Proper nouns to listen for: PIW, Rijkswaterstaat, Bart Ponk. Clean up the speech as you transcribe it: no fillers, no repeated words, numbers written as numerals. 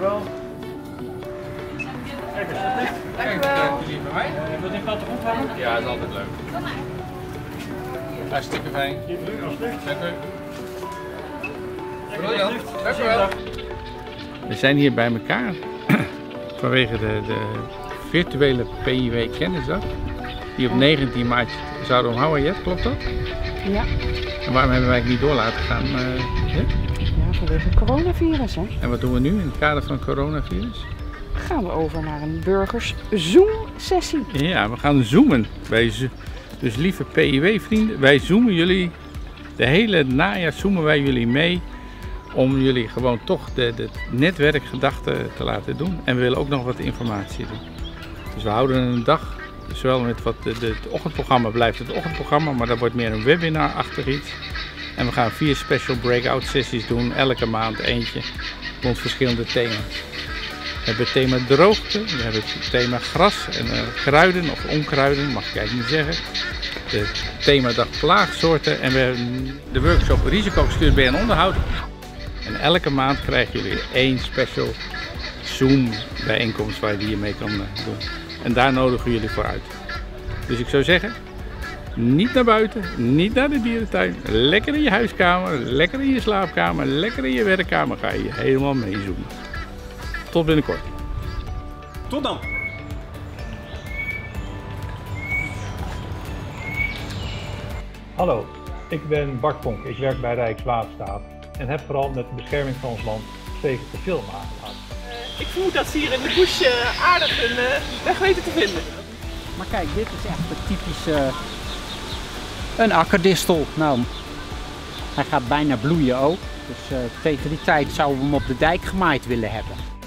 Dankjewel. Kijk eens, dat is. Dankjewel. Jullie bij mij. Je wilt dit wel te goed houden? Ja, dat is altijd leuk. Hartstikke fijn. Dank u. Briljant. Dankjewel. We zijn hier bij elkaar vanwege de virtuele PIW-kennisdag die op 19 maart zouden omhouden. Jet, klopt dat? Ja. En waarom hebben wij het niet door laten gaan? Ja, vanwege het coronavirus. Hè? En wat doen we nu in het kader van het coronavirus? Gaan we over naar een burgers-zoom-sessie. Ja, we gaan zoomen. Dus lieve PIW-vrienden, wij zoomen jullie. De hele najaar zoomen wij jullie mee. Om jullie gewoon toch de netwerkgedachte te laten doen. En we willen ook nog wat informatie doen. Dus we houden een dag, zowel met wat het ochtendprogramma blijft het ochtendprogramma, maar dat wordt meer een webinar achter iets. En we gaan 4 special breakout sessies doen, elke maand eentje, rond verschillende thema's. We hebben het thema droogte, we hebben het thema gras en kruiden of onkruiden, mag ik eigenlijk niet zeggen. Het thema dag plaagsoorten en we hebben de workshop risicobestuur bij en onderhoud. En elke maand krijgen jullie 1 special Zoom bijeenkomst waar je hiermee kan doen. En daar nodigen we jullie voor uit. Dus ik zou zeggen, niet naar buiten, niet naar de dierentuin. Lekker in je huiskamer, lekker in je slaapkamer, lekker in je werkkamer ga je helemaal meezoomen. Tot binnenkort. Tot dan. Hallo, ik ben Bart Ponk. Ik werk bij Rijkswaterstaat en heb vooral met de bescherming van ons land tegen te veel aangehad. Ik voel dat ze hier in de bush aardig een weg weten te vinden. Maar kijk, dit is echt een typische een akkerdistel. Nou, hij gaat bijna bloeien ook. Dus tegen die tijd zouden we hem op de dijk gemaaid willen hebben.